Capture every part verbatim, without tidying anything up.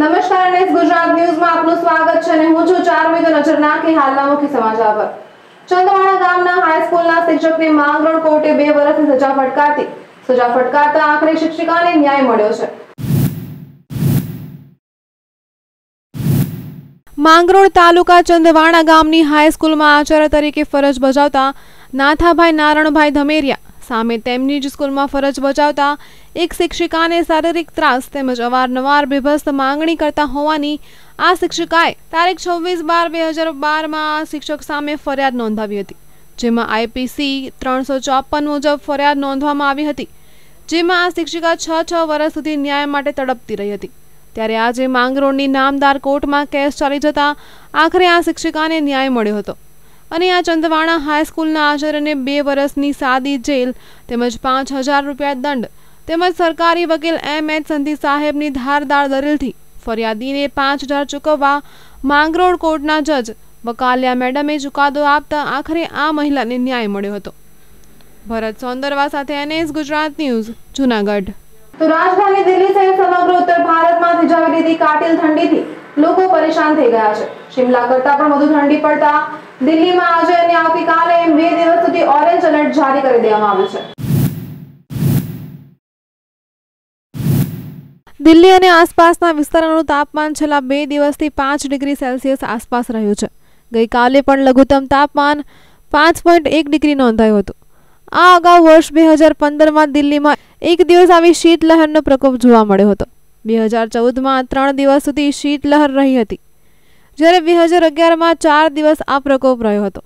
નમસ્કાર, એનએસ ગુજરાત ન્યૂઝમાં આપનું સ્વાગત છે અને હું છું ચારમી તો નજર નાખી હાલના મુખ્ય સમાચાર પર. ચંદવાડા ગામના હાઈસ્કૂલના શિક્ષકને માંગરોળ કોર્ટે બે વર્ષની સજા ફટકારતી. સજા ફટકારતા આખરે શિક્ષિકાને ન્યાય મળ્યો છે. માંગરોળ તાલુકા ચંદવાડા ગામની હાઈસ્કૂલમાં આચાર્ય તરીકે ફરજ બજાવતા નાથાભાઈ નારણભાઈ ધમેરિયા સામે તેમની જ સ્કૂલમાં ફરજ બજાવતા એક શિક્ષિકાને શારીરિક ત્રાસ તેમજ અવારનવાર બેભસ્ત માંગણી કરતા હોવાની આ શિક્ષિકાએ તારીખ છવ્વીસ બાર બે હજાર બારમાં શિક્ષક સામે ફરિયાદ નોંધાવી હતી, જેમાં આઈપીસી ત્રણસો ચોપન મુજબ ફરિયાદ નોંધવામાં આવી હતી, જેમાં આ શિક્ષિકા છ છ વર્ષ સુધી ન્યાય માટે તડપતી રહી હતી. ત્યારે આજે માંગરોળની નામદાર કોર્ટમાં કેસ ચાલી જતા આખરે આ શિક્ષિકાને ન્યાય મળ્યો હતો અને આ ચંદવાણા હાઈસ્કૂલના આચાર્યને બે વર્ષની સાદી જેલ તેમજ પાંચ હજાર રૂપિયા દંડ તેમજ સરકારી વકીલ એમ એચ સંધી સાહેબની ધારદાર દલીલથી ફરિયાદીને પાંચ હજાર ચૂકવવા માંગરોળ કોર્ટના જજ બકાલિયા મેડમે ચુકાદો આપતા આખરે આ મહિલાને ન્યાય મળ્યો હતો. ભરત સોંદરવા સાથે એનએસ ગુજરાત ન્યૂઝ, જુનાગઢ. તો રાજધાની દિલ્હી સહિત સમગ્ર ઉત્તર ભારતમાં થીજાવી દીધી કાતિલ ઠંડીથી લોકો પરેશાન થઈ ગયા છે. શિમલા કરતાં પણ વધુ ઠંડી પડતા દિલ્હીમાં આજે અને આવતીકાલે એમ બે દિવસ સુધી ઓરેન્જ એલર્ટ જારી કરી દેવામાં આવ્યું છે. દિલ્હી અને આસપાસના વિસ્તારોનું તાપમાન છેલ્લા બે દિવસથી પાંચ ડિગ્રી સેલ્સિયસ આસપાસ રહ્યું છે. ગઈકાલે પણ લઘુત્તમ તાપમાન પાંચ પોઈન્ટ એક ડિગ્રી નોંધાયું હતું. આ અગાઉ વર્ષ બે હજાર પંદરમાં દિલ્હીમાં એક દિવસ આવી શીતલહેરનો પ્રકોપ જોવા મળ્યો હતો. બે હજાર ચૌદમાં ત્રણ દિવસ સુધી શીતલહેર રહી હતી, જ્યારે બે હજાર અગિયારમાં ચાર દિવસ આ પ્રકોપ રહ્યો હતો.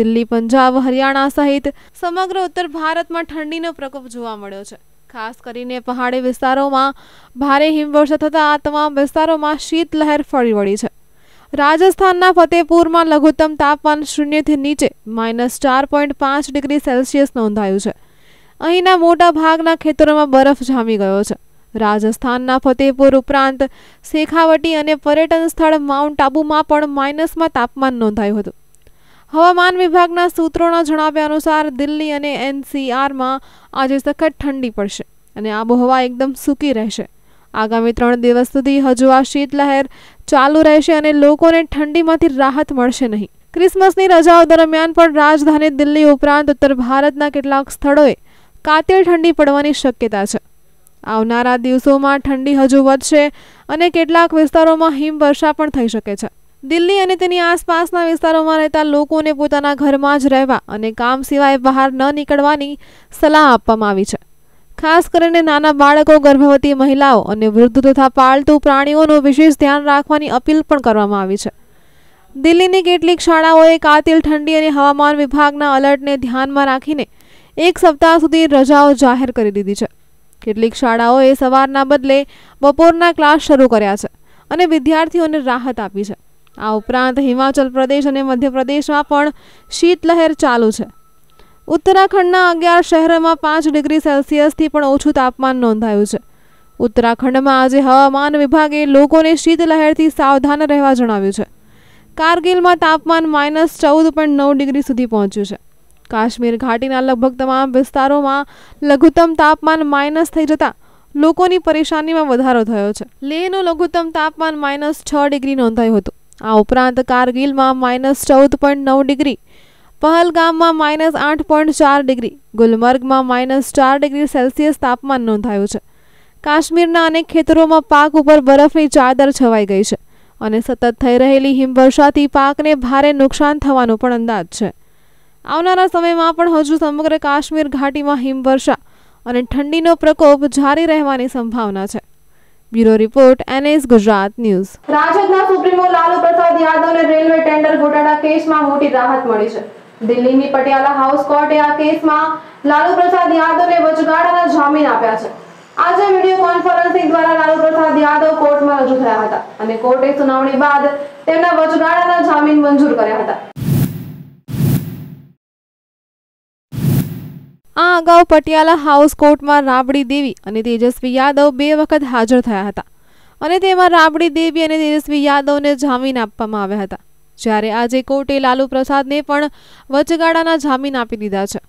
દિલ્હી, પંજાબ, હરિયાણા સહિત સમગ્ર ઉત્તર ભારતમાં ઠંડીનો પ્રકોપ જોવા મળ્યો છે. ખાસ કરીને પહાડી વિસ્તારોમાં ભારે હિમવર્ષા થતાં આ તમામ વિસ્તારોમાં શીતલહેર ફરી વળી છે. રાજસ્થાનના ફતેહપુરમાં લઘુત્તમ તાપમાન શૂન્યથી નીચે માઇનસ ચાર પોઈન્ટ પાંચ ડિગ્રી સેલ્સિયસ નોંધાયું છે. અહીંના મોટા ભાગના ખેતરોમાં બરફ જામી ગયો છે. રાજસ્થાનના ફતેહપુર ઉપરાંત શેખાવટી અને પર્યટન સ્થળ માઉન્ટ આબુમાં પણ માઇનસમાં તાપમાન નોંધાયું હતું. હવામાન વિભાગના સૂત્રોના જણાવ્યા અનુસાર દિલ્હી અને એનસીઆરમાં આજે સખત ઠંડી પડશે અને આબોહવા એકદમ સૂકી રહેશે. આગામી ત્રણ દિવસ સુધી હજુ આ શીતલહેર ચાલુ રહેશે અને લોકોને ઠંડીમાંથી રાહત મળશે નહીં. ક્રિસમસની રજાઓ દરમિયાન પણ રાજધાની દિલ્હી ઉપરાંત ઉત્તર ભારતના કેટલાક સ્થળોએ કાતિલ ઠંડી પડવાની શક્યતા છે. આવનારા દિવસોમાં ઠંડી હજુ વધશે અને કેટલાક વિસ્તારોમાં હિમવર્ષા પણ થઈ શકે છે. દિલ્હી અને તેની આસપાસના વિસ્તારોમાં રહેતા લોકોને પોતાના ઘરમાં જ રહેવા અને કામ સિવાય બહાર ન નીકળવાની સલાહ આપવામાં આવી છે. ખાસ કરીને નાના બાળકો, ગર્ભવતી મહિલાઓ અને વૃદ્ધ તથા પાળતુ પ્રાણીઓનું વિશેષ ધ્યાન રાખવાની અપીલ પણ કરવામાં આવી છે. દિલ્હીની કેટલીક શાળાઓએ કાતિલ ઠંડી અને હવામાન વિભાગના અલર્ટને ધ્યાનમાં રાખીને એક સપ્તાહ સુધી રજાઓ જાહેર કરી દીધી છે. કેટલીક શાળાઓએ સવારના બદલે બપોરના ક્લાસ શરૂ કર્યા છે અને વિદ્યાર્થીઓને રાહત આપી છે. આ ઉપરાંત હિમાચલ પ્રદેશ અને મધ્યપ્રદેશમાં પણ શીતલહેર ચાલુ છે. ઉત્તરાખંડના અગિયાર શહેરોમાં પાંચ ડિગ્રી સેલ્સિયસથી પણ ઓછું તાપમાન નોંધાયું છે. ઉત્તરાખંડમાં આજે હવામાન વિભાગે લોકોને શીતલહેરથી સાવધાન રહેવા જણાવ્યું છે. કારગિલમાં તાપમાન માઇનસ ચૌદ પોઈન્ટ નવ ડિગ્રી સુધી પહોંચ્યું છે. કાશ્મીર ઘાટીના લગભગ તમામ વિસ્તારોમાં લઘુત્તમ તાપમાન માઇનસ થઈ જતા લોકોની પરેશાનીમાં વધારો થયો છે. લેહનું લઘુત્તમ તાપમાન માઇનસ છ ડિગ્રી નોંધાયું હતું. આ ઉપરાંત કારગિલમાં માઇનસ ચૌદ પોઈન્ટ નવ ડિગ્રી, પહલગામમાં માઇનસ આઠ પોઈન્ટ ચાર ડિગ્રી, ગુલમર્ગમાં માઇનસ ચાર ડિગ્રી સેલ્સિયસ તાપમાન નોંધાયું છે. કાશ્મીરના અનેક ખેતરોમાં પાક ઉપર બરફની ચાદર છવાઈ ગઈ છે અને સતત થઈ રહેલી હિમવર્ષાથી પાકને ભારે નુકસાન થવાનો પણ અંદાજ છે. આવનારા સમયમાં પણ હજુ સમગ્ર કાશ્મીર ઘાટીમાં હિમવર્ષા અને ઠંડીનો પ્રકોપ જારી રહેવાની સંભાવના છે. Bureau report, NS Gujarat news. રાજદના સુપ્રીમો લાલુ પ્રસાદ યાદવને રેલવે ટેન્ડર ગોટાળા કેસમાં મોટી રાહત મળી છે. દિલ્હીની પટિયાલા હાઉસ કોર્ટે આ કેસમાં લાલુ પ્રસાદ યાદવને વચગાળાના જામીન આપ્યા છે. આજે વિડીયો કોન્ફરન્સિંગ દ્વારા લાલુ પ્રસાદ યાદવ કોર્ટમાં રજૂ થયા હતા અને કોર્ટે સુનાવણી બાદ તેમના વચગાળાના જામીન મંજૂર કર્યા હતા. આ અગાઉ પટિયાલા હાઉસ કોર્ટમાં રાબડી દેવી અને તેજસ્વી યાદવ બે વખત હાજર થયા હતા અને તેમાં રાબડી દેવી અને તેજસ્વી યાદવને જામીન આપવામાં આવ્યા હતા. જ્યારે આજે કોર્ટે લાલુ પ્રસાદને પણ વચગાળાના જામીન આપી દીધા છે.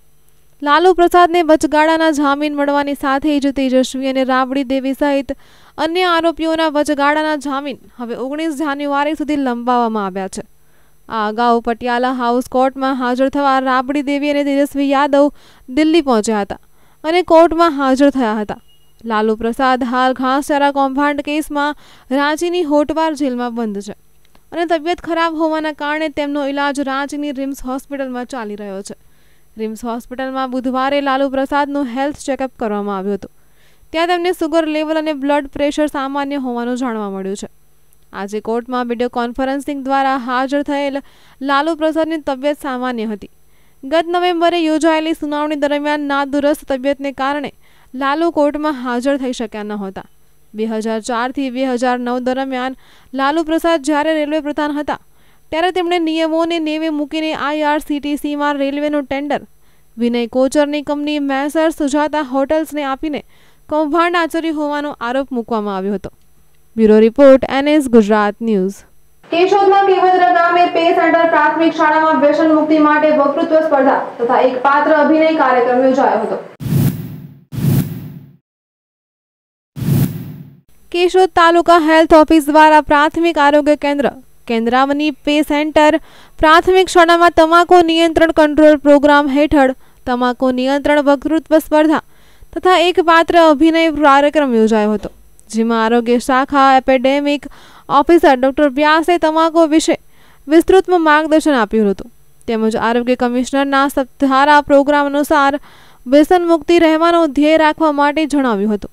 લાલુ પ્રસાદને વચગાળાના જામીન મળવાની સાથે જ તેજસ્વી અને રાબડી દેવી સહિત અન્ય આરોપીઓના વચગાળાના જામીન હવે ઓગણીસ જાન્યુઆરી સુધી લંબાવવામાં આવ્યા છે. આ અગાઉ પટિયાલા હાઉસ કોર્ટમાં હાજર થવા રાબડી દેવી અને તેજસ્વી યાદવ દિલ્હી પહોંચ્યા હતા અને કોર્ટમાં હાજર થયા હતા. લાલુ પ્રસાદ હાલ ઘાસચારા કૌભાંડ કેસમાં રાંચીની હોટવાર જેલમાં બંધ છે અને તબિયત ખરાબ હોવાના કારણે તેમનો ઇલાજ રાંચીની રિમ્સ હોસ્પિટલમાં ચાલી રહ્યો છે. રિમ્સ હોસ્પિટલમાં બુધવારે લાલુ પ્રસાદનું હેલ્થ ચેકઅપ કરવામાં આવ્યું હતું. ત્યાં તેમને સુગર લેવલ અને બ્લડ પ્રેશર સામાન્ય હોવાનું જાણવા મળ્યું છે. આજે કોર્ટમાં વિડીયો કોન્ફરન્સિંગ દ્વારા હાજર થયેલ લાલુ પ્રસાદની તબિયત સામાન્ય હતી. ગત નવેમ્બરે યોજાયેલી સુનાવણી દરમિયાન નાદુરસ્ત તબિયતને કારણે લાલુ કોર્ટમાં હાજર થઈ શક્યા ન હતા. બે હજાર ચારથી બે હજાર નવ દરમિયાન લાલુ પ્રસાદ જ્યારે રેલવે પ્રધાન હતા ત્યારે તેમણે નિયમોને નેવે મૂકીને આઈઆરસીટીસીમાં રેલવેનું ટેન્ડર વિનય કોચરની કંપની મહેસર સુજાતા હોટલ્સને આપીને કૌભાંડ આચર્યું હોવાનો આરોપ મૂકવામાં આવ્યો હતો. Bureau report NS Gujarat news. કેશોદના કેવદરા ગામે પે સેન્ટર પ્રાથમિક શાળામાં વ્યસન મુક્તિ માટે વક્તૃત્વ સ્પર્ધા તથા એક પાત્ર અભિનય કાર્યક્રમ યોજાયો હતો. કેશોદ તાલુકા હેલ્થ ઓફિસ દ્વારા પ્રાથમિક આરોગ્ય કેન્દ્ર કેન્દ્રાવની પે સેન્ટર પ્રાથમિક શાળામાં તમાકુ નિયંત્રણ કંટ્રોલ પ્રોગ્રામ હેઠળ તમાકુ નિયંત્રણ વક્તૃત્વ સ્પર્ધા તથા એક પાત્ર અભિનય કાર્યક્રમ યોજાયો હતો, જેમાં આરોગ્ય શાખા એપેડેમિક ઓફિસર ડોક્ટર વ્યાસે તમાકુ વિશે વિસ્તૃતમાં માર્ગદર્શન આપ્યું હતું. તેમજ આરોગ્ય કમિશનરના સપ્તાહારા પ્રોગ્રામ અનુસાર વ્યસન મુક્તિ રહેવાનો ધ્યેય રાખવા માટે જણાવ્યું હતું.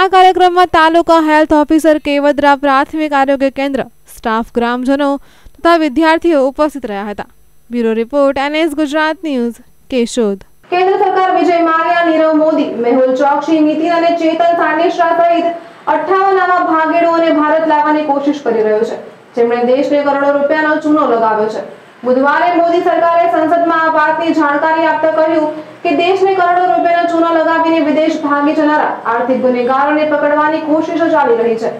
આ કાર્યક્રમમાં તાલુકા હેલ્થ ઓફિસર કેવદરા પ્રાથમિક આરોગ્ય કેન્દ્ર સ્ટાફ, ગ્રામજનો તથા વિદ્યાર્થીઓ ઉપસ્થિત રહ્યા હતા. Bureau report NS Gujarat news Keshod. કેન્દ્ર સરકાર વિજય માલ્યા, નીરવ મોદી, મેહુલ ચોકસી, નીતિન અને ચેતન સાંડેસરા સહિત અઠ્ઠાવન આવા ભાગેડુઓને ભારત લાવવાની કોશિશ કરી રહ્યો છે, જેમણે દેશને કરોડો રૂપિયાનો ચૂનો લગાવ્યો છે. બુધવારે મોદી સરકારે સંસદમાં આ વાતની જાણકારી આપતા કહ્યું કે દેશને કરોડો રૂપિયાનો ચૂનો લગાવીને વિદેશ ભાગી જનારા આર્થિક ગુનેગારોને પકડવાની કોશિશો ચાલી રહી છે.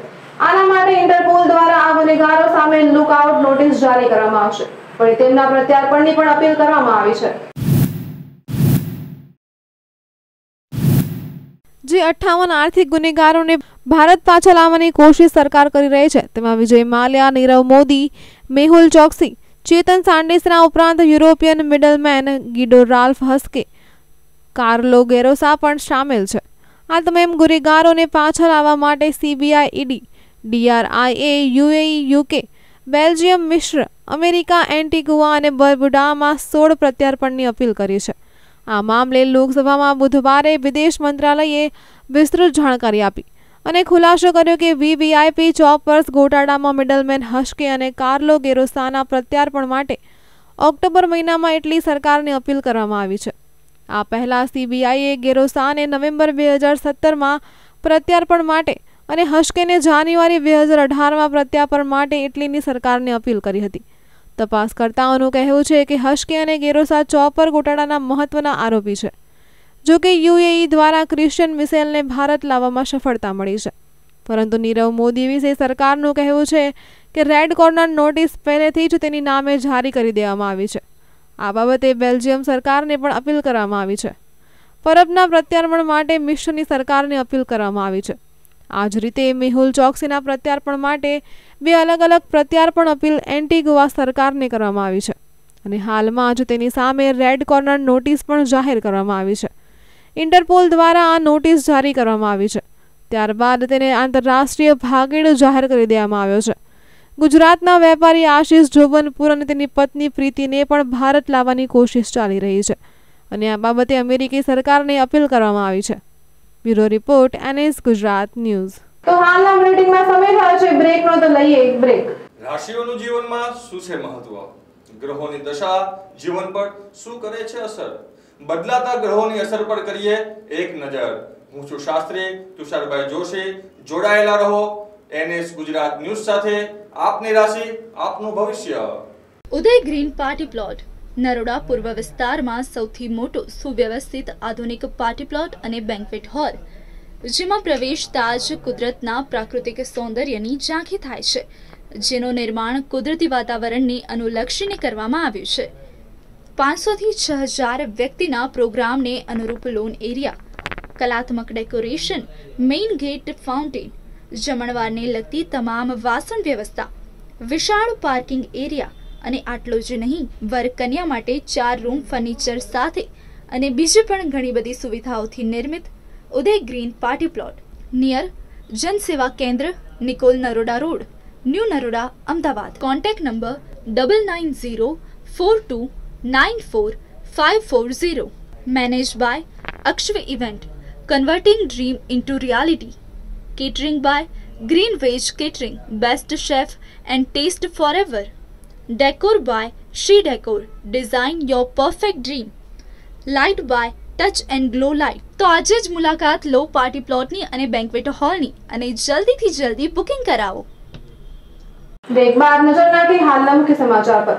આના માટે ઇન્ટરપોલ દ્વારા આ ગુનેગારો સામે લુકઆઉટ નોટિસ જારી કરવામાં આવશે, પણ તેમના પ્રત્યાર્પણની પણ અપીલ કરવામાં આવી છે. જે અઠ્ઠાવન આર્થિક ગુનેગારોને ભારત પાછા લાવવાની કોશિશ સરકાર કરી રહી છે, તેમાં વિજય માલ્યા, નીરવ મોદી, મેહુલ ચોકસી, ચેતન સાંડેસરા ઉપરાંત European middleman Guido Ralph Haschke, Carlo Gerosa પણ સામેલ છે. આ તમામ ગુનેગારોને પાછા લાવવા માટે CBI, ED, DRI, UAE, UK, Belgium, મિશ્ર, અમેરિકા, એન્ટીગુઆ અને બર્બુડામાં સોળ પ્રત્યાર્પણની અપીલ કરી છે. આ મામલે લોકસભામાં બુધવારે વિદેશ મંત્રાલયે વિસ્તૃત જાણકારી આપી અને ખુલાસો કર્યો કે વીવીઆઈપી ચોપર્સ ગોટાળામાં મિડલમેન હસ્કે અને કાર્લો ગેરોસાના પ્રત્યાર્પણ માટે ઓક્ટોબર મહિનામાં એટલી સરકારને અપીલ કરવામાં આવી છે. આ પહેલાં સીબીઆઈએ ગેરોસાને નવેમ્બર બે હજાર સત્તરમાં પ્રત્યાર્પણ માટે અને હસ્કેને જાન્યુઆરી બે હજાર અઢારમાં પ્રત્યાર્પણ માટે એટલીની સરકારને અપીલ કરી હતી. તપાસકર્તાઓનું કહેવું છે કે હસ્કે અને ગેરોસા ચોપર ગોટાળાના મહત્વના આરોપી છે. જો કે યુએઈ દ્વારા ક્રિશ્ચિયન મિશેલને ભારત લાવવામાં સફળતા મળી છે, પરંતુ નીરવ મોદી વિશે સરકારનું કહેવું છે કે રેડ કોર્નર નોટિસ પહેલેથી જ તેની નામે જારી કરી દેવામાં આવી છે. આ બાબતે બેલ્જિયમ સરકારને પણ અપીલ કરવામાં આવી છે. પરબના પ્રત્યાર્પણ માટે મિશ્રની સરકારને અપીલ કરવામાં આવી છે. આ જ રીતે મેહુલ ચોકસીના પ્રત્યાર્પણ માટે બે અલગ અલગ પ્રત્યાર્પણ અપીલ એન્ટીગુઆ સરકારને કરવામાં આવી છે અને હાલમાં જ તેની સામે રેડ કોર્નર નોટિસ પણ જાહેર કરવામાં આવી છે. ઇન્ટરપોલ દ્વારા આ નોટિસ જારી કરવામાં આવી છે, ત્યારબાદ તેને આંતરરાષ્ટ્રીય ભાગેડુ જાહેર કરી દેવામાં આવ્યો છે. ગુજરાતના વેપારી આશીષ જોબનપુર અને તેની પત્ની પ્રીતિને પણ ભારત લાવવાની કોશિશ ચાલી રહી છે અને આ બાબતે અમેરિકી સરકારને અપીલ કરવામાં આવી છે. Bureau report NS Gujarat news. તો હાલના બુલેટિનમાં સમય થયો છે બ્રેકનો, તો લઈએ એક બ્રેક. રાશિઓનું જીવનમાં શું છે મહત્વ? ગ્રહોની દશા જીવન પર શું કરે છે અસર? બદલાતા ગ્રહોની અસર પર કરીએ એક નજર. હું છું શાસ્ત્રી તુષારભાઈ જોશી. જોડાયેલા રહો એનએસ ગુજરાત ન્યૂઝ સાથે. આપની રાશિ, આપનું ભવિષ્ય. Uday green party plot Naroda પૂર્વ વિસ્તારમાં સૌથી મોટો સુવ્યવસ્થિત આધુનિક પાર્ટી પ્લોટ અને બેન્ક્વેટ હોલ, જેમાં પ્રવેશતા જ કુદરતના પ્રાકૃતિક સૌંદર્યની ઝાંખી થાય છે, જેનું નિર્માણ કુદરતી વાતાવરણને અનુલક્ષીને કરવામાં આવ્યું છે. पांच सौ થી छह हज़ार વ્યક્તિના પ્રોગ્રામને અનુરૂપ લોન એરિયા, કલાત્મક ડેકોરેશન, મેઇન ગેટ ફાઉન્ટેન, જમણવારને લગતી તમામ વાસણ વ્યવસ્થા, વિશાળ પાર્કિંગ એરિયા અને આટલો જ નહીં, વરકન્યા માટે ચાર રૂમ ફર્નિચર સાથે અને બીજી પણ ઘણી બધી સુવિધાઓથી નિર્મિત Uday green party plot near Janseva Kendra, Nikol Naroda road, new Naroda, Ahmedabad. Contact number double nine zero four two nine four five four zero. Manage by Akshav event, converting dream into reality. Catering by green veg catering, best chef and taste forever. Decor by she decor, design your perfect dream. Light by touch and glow light. તો આજે જ મુલાકાત લો party પ્લોટની અને banquet હોલની અને જલ્દીથી જલ્દી booking કરાવો। એક બાર નજર નાખી હાલમ કે સમાચાર પર।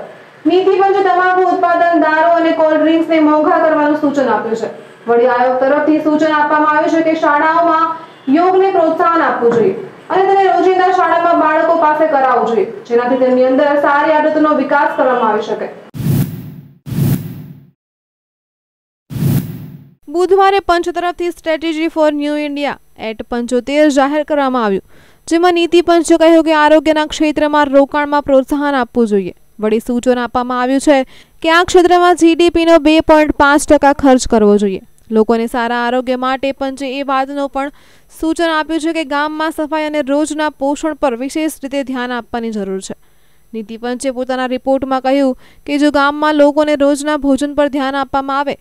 નીતિપંચે તમાકુ ઉત્પાદન, દારૂ અને કોલ્ડ ડ્રિંક્સને મોંઘા કરવાનું સૂચન આપ્યું છે। વડી આયોગ તરફથી સૂચન આપવામાં આવ્યું છે કે શાળાઓમાં યોગને પ્રોત્સાહન આપવું જોઈએ અને તેને રોજિંદા શાળામાં બાળકો પાસે કરાવવું જોઈએ, જેનાથી તેમની અંદર સારી આદતોનો વિકાસ કરવામાં આવી શકે। બુધવારે પંચ તરફથી strategy for new India at પંચોતેર જાહેર કરવામાં આવ્યું, જેમાં નીતિ પંચે કહ્યું કે આરોગ્યના ક્ષેત્રમાં રોકાણમાં પ્રોત્સાહન આપવું જોઈએ। વળી સૂચન આપવામાં આવ્યું છે કે આ ક્ષેત્રમાં જીડીપીનો બે પોઈન્ટ પાંચ ટકા ખર્ચ કરવો જોઈએ। લોકોને સારા આરોગ્ય માટે પંચે એ વાતનું પણ સૂચન આપ્યું છે કે ગામમાં સફાઈ અને રોજના પોષણ પર વિશેષ રીતે ધ્યાન આપવાની જરૂર છે। નીતિ પંચે પોતાના રિપોર્ટમાં કહ્યું કે જો ગામમાં લોકોને રોજના ભોજન પર ધ્યાન આપવામાં આવે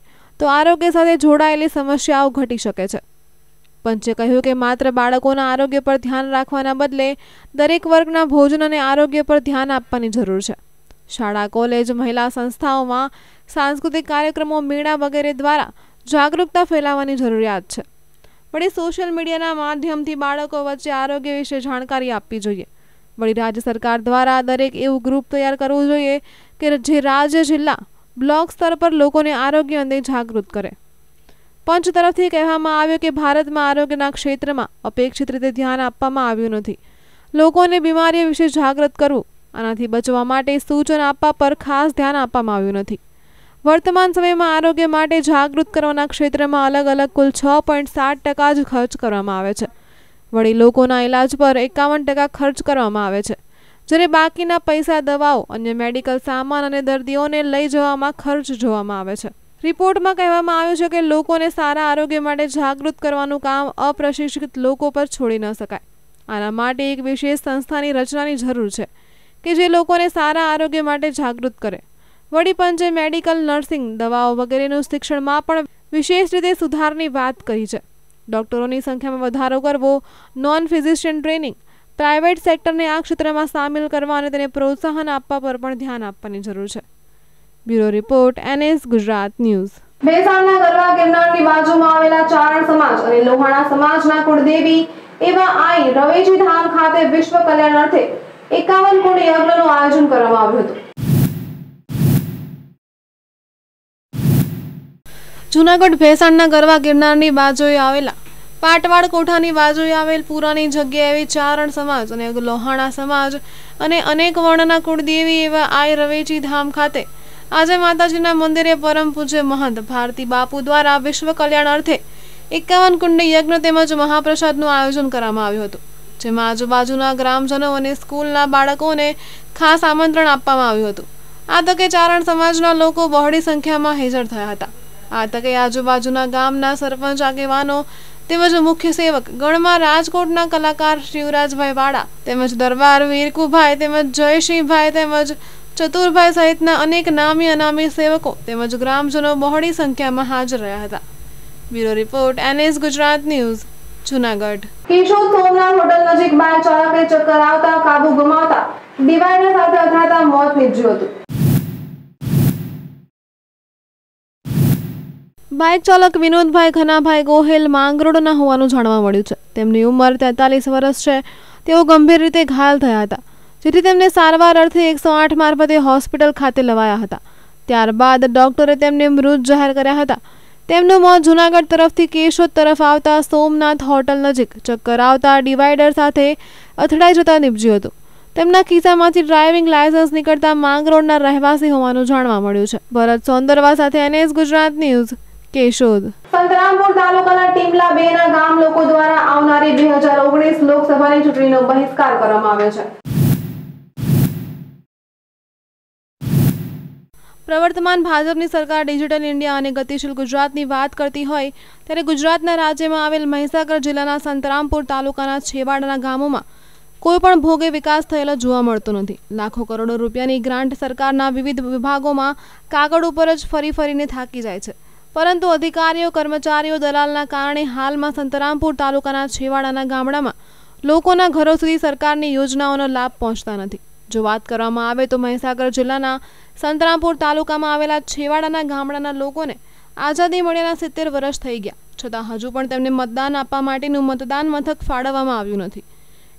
તો આરોગ્ય સાથે જોડાયેલી સમસ્યાઓ ઘટી શકે છે। પંચે કહ્યું કે માત્ર બાળકોના આરોગ્ય પર ધ્યાન રાખવાના બદલે દરેક વર્ગના ભોજન અને આરોગ્ય પર ધ્યાન આપવાની જરૂર છે। શાળા, કોલેજ, મહિલા સંસ્થાઓમાં સાંસ્કૃતિક કાર્યક્રમો, મેળા વગેરે દ્વારા જાગૃતતા ફેલાવવાની જરૂરિયાત છે। વળી સોશિયલ મીડિયાના માધ્યમથી બાળકો વચ્ચે આરોગ્ય વિશે જાણકારી આપવી જોઈએ। વળી રાજ્ય સરકાર દ્વારા દરેક એવું ગ્રુપ તૈયાર કરવું જોઈએ કે જે રાજ્ય, જિલ્લા, બ્લોક સ્તર પર લોકોને આરોગ્ય અંગે જાગૃત કરે। પંચ તરફથી કહેવામાં આવ્યું કે ભારતમાં આરોગ્યના ક્ષેત્રમાં અપેક્ષિત રીતે ધ્યાન આપવામાં આવ્યું નથી। લોકોને બીમારી વિશે જાગૃત કરવું, આનાથી બચવા માટે સૂચન આપવા પર ખાસ ધ્યાન આપવામાં આવ્યું નથી। વર્તમાન સમયમાં આરોગ્ય માટે જાગૃત કરવાના ક્ષેત્રમાં અલગ અલગ કુલ છ પોઈન્ટ સાત ટકા જ ખર્ચ કરવામાં આવે છે। વળી લોકોના ઇલાજ પર એકાવન ટકા ખર્ચ કરવામાં આવે છે, જ્યારે બાકીના પૈસા દવાઓ, અન્ય મેડિકલ સામાન અને દર્દીઓને લઈ જવામાં ખર્ચ જોવામાં આવે છે। રિપોર્ટમાં કહેવામાં આવ્યું છે કે લોકોને સારા આરોગ્ય માટે જાગૃત કરવાનું કામ અપ્રશિક્ષિત લોકો પર છોડી ન શકાય। આના માટે એક વિશેષ સંસ્થાની રચનાની જરૂર છે કે જે લોકોને સારા આરોગ્ય માટે જાગૃત કરે। વળી પંચે મેડિકલ, નર્સિંગ, દવાઓ વગેરેનું શિક્ષણમાં પણ વિશેષ રીતે સુધારની વાત કરી છે। ડૉક્ટરોની સંખ્યામાં વધારો કરવો, નોન ફિઝિશિયન ટ્રેનિંગ, પ્રાઇવેટ સેક્ટરને આ ક્ષેત્રમાં સામેલ કરવા અને તેને પ્રોત્સાહન આપવા પર પણ ધ્યાન આપવાની જરૂર છે। Bureau report, NS Gujarat news. Mehsana ગરવા ગિરનારની બાજુમાં આવેલા ચારણ સમાજ અને લોહાણા સમાજના કુળદેવી એવા આઈ રવેજી ધામ ખાતે વિશ્વ કલ્યાણ અર્થે એકાવન કુંડ યજ્ઞનું આયોજન કરવામાં આવ્યું હતું। જુનાગઢ ભેસાણના ગરવા ગિરનારની બાજુએ આવેલા પાટવાડ કોઠાની બાજુએ આવેલ પુરાની જગ્યા એવી ચારણ સમાજ અને લોહાણા સમાજ અને અનેક વર્ણના કુળદેવી એવા આઈ રવેચી ધામ ખાતે આજે માતાજીના મંદિરે પરમ પૂજ્ય મહંત ભારતી બાપુ દ્વારા વિશ્વ કલ્યાણ અર્થે એકાવન કુંડ યજ્ઞ તેમજ મહાપ્રસાદનું આયોજન કરવામાં આવ્યું હતું, જેમાં આજુબાજુના ગ્રામજનો અને સ્કૂલના બાળકોને ખાસ આમંત્રણ આપવામાં આવ્યું હતું। આ તકે ચારણ સમાજના લોકો બહોળી સંખ્યામાં હાજર થયા હતા। આ તકે આજુબાજુના ગામના સરપંચ, આગેવાનો તેમજ મુખ્ય સેવક ગણમાં રાજકોટના કલાકાર શિવરાજભાઈ વાળા તેમજ દરબાર વીરકુભાઈ તેમજ જયસિંહભાઈ તેમજ ચતુરભાઈ સહિતના અનેક નામી અનામી સેવકો તેમજ ગ્રામજનો બહોળી સંખ્યામાં હાજર રહ્યા હતા। Bureau report, NS Gujarat news, Junagadh. Keshod Somnath hotel નજીક બાઇક ચાલકે ચક્કર આવતા કાબુ ગુમાવતા ડિવાઈડર સાથે અથડાતા મોત નીપજ્યું હતું। બાઇક ચાલક વિનોદભાઈ ઘનાભાઈ ગોહેલ માંગરોળના હોવાનું જાણવા મળ્યું છે। તેમની ઉંમર તેતાલીસ વર્ષ છે। તેઓ ગંભીર રીતે ઘાયલ થયા હતા, જેથી તેમને સારવાર અર્થે એકસો આઠ મારફતે હોસ્પિટલ ખાતે લવાયા હતા। ત્યારબાદ ડૉક્ટરે તેમને મૃત જાહેર કર્યા હતા। તેમનું મોત જૂનાગઢ તરફથી કેશોદ તરફ આવતા સોમનાથ હોટલ નજીક ચક્કર આવતા ડિવાઈડર સાથે અથડાઈ જતા નીપજ્યું હતું। તેમના ખિસ્સામાંથી ડ્રાઇવિંગ લાયસન્સ નીકળતા માંગરોળના રહેવાસી હોવાનું જાણવા મળ્યું છે. ભરત સોંદરવા સાથે એનએસ ગુજરાત ન્યૂઝ કેશોદ. સંતરામપુર તાલુકાના ટીમલા બે ના ગામ લોકો દ્વારા આવનારી બે હજાર ઓગણીસ લોકસભાની ચૂંટણીનો બહિષ્કાર કરવામાં આવ્યો છે. પ્રવર્તમાન ભાજપની સરકાર ડિજિટલ ઇન્ડિયા અને ગતિશીલ ગુજરાતની વાત કરતી હોય ત્યારે ગુજરાતના રાજ્યમાં આવેલ મહીસાગર જિલ્લાના સંતરામપુર તાલુકાના છેવાડાના ગામોમાં કોઈપણ ભોગે વિકાસ થયેલો જોવા મળતો નથી. લાખો કરોડો રૂપિયાની ગ્રાન્ટ સરકારના વિવિધ વિભાગોમાં કાગળ ઉપર જ ફરી ફરીને થાકી જાય છે, પરંતુ અધિકારીઓ કર્મચારીઓ દલાલના કારણે હાલમાં સંતરામપુર તાલુકાના છેવાડાના ગામડામાં લોકોના ઘરો સુધી સરકારની યોજનાઓનો લાભ પહોંચતા નથી. જો વાત કરવામાં આવે તો મહીસાગર જિલ્લાના સંતરામપુર તાલુકામાં આવેલા છેવાડાના ગામડાના લોકોને આઝાદી મળ્યાના સિત્તેર વર્ષ થઈ ગયા, છતાં હજુ પણ તેમને મતદાન આપવા માટેનું મતદાન મથક ફાળવવામાં આવ્યું નથી.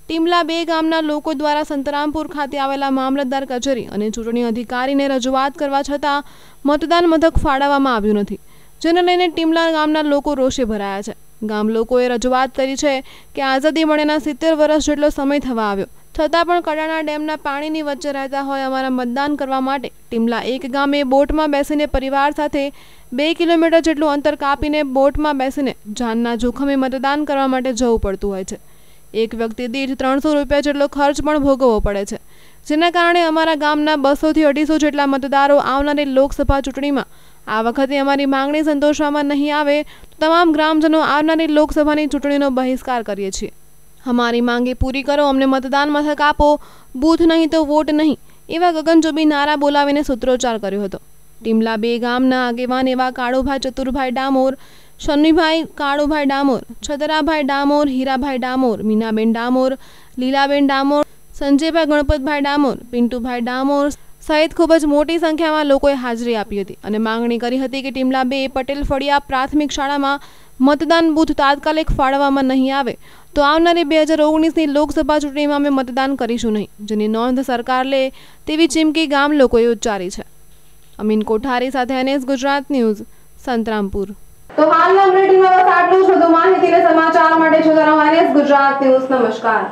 ટીમલા બે ગામના લોકો દ્વારા સંતરામપુર ખાતે આવેલા મામલતદાર કચેરી અને ચૂંટણી અધિકારીને રજૂઆત કરવા છતાં મતદાન મથક ફાળવવામાં આવ્યું નથી, જેને લઈને ટીમલા ગામના લોકો રોષે ભરાયા છે. ગામ લોકોએ રજૂઆત કરી છે કે આઝાદી મળ્યાના સિત્તેર વર્ષ જેટલો સમય થવા આવ્યો, છતાં પણ કડાણા ડેમના પાણીની વચ્ચે રહેતા હોય અમારા મતદાન કરવા માટે ટીમલા એક ગામે બોટમાં બેસીને પરિવાર સાથે બે કિલોમીટર જેટલું અંતર કાપીને બોટમાં બેસીને જાનના જોખમે મતદાન કરવા માટે જવું પડતું હોય છે. એક વ્યક્તિ દીઠ ત્રણસો રૂપિયા જેટલો ખર્ચ પણ ભોગવવો પડે છે, જેના કારણે અમારા ગામના બસોથી અઢીસો જેટલા મતદારો આવનારી લોકસભા ચૂંટણીમાં આ વખતે અમારી માંગણી સંતોષવામાં નહીં આવે તો તમામ ગ્રામજનો આવનારી લોકસભાની ચૂંટણીનો બહિષ્કાર કરીએ છીએ. અમારી માંગે પૂરી કરો, અમને મતદાન મથક આપો, બૂથ નહીં તો વોટ નહીં, એવા ગગનજોબી નારા બોલાવીને સૂત્રોચ્ચાર કર્યો હતો. ટીમલા બે ગામના આગેવાન એવા કાળુભાઈ ચતુરભાઈ ડામોર, શનિભાઈ કાળુભાઈ ડામોર, છતરાભાઈ ડામોર, હીરાભાઈ ડામોર, મીનાબેન ડામોર, લીલાબેન ડામોર, સંજયભાઈ ગણપતભાઈ ડામોર, પિન્ટુભાઈ ડામોર સહિત ખૂબ જ મોટી સંખ્યામાં લોકોએ હાજરી આપી હતી અને માંગણી કરી હતી કે ટીમલા બે પટેલ ફળિયા પ્રાથમિક શાળામાં મતદાન બૂથ તાત્કાલિક ફાળવવામાં નહીં આવે તો આવનારી બે હજાર ઓગણીસની લોકસભા ચૂંટણીમાં અમે મતદાન કરીશું નહીં, જેની નોંધ સરકાર લે તેવી ચીમકી ગામ લોકોએ ઉચ્ચારી છે. અમીન કોઠારી સાથે એનએસ ગુજરાત ન્યૂઝ સંતરામપુર. તો હાલના બુલેટિનમાં બસ આટલું જ. વધુ માહિતી અને સમાચાર માટે જોતા રહો એનએસ ગુજરાત ન્યૂઝ. નમસ્કાર.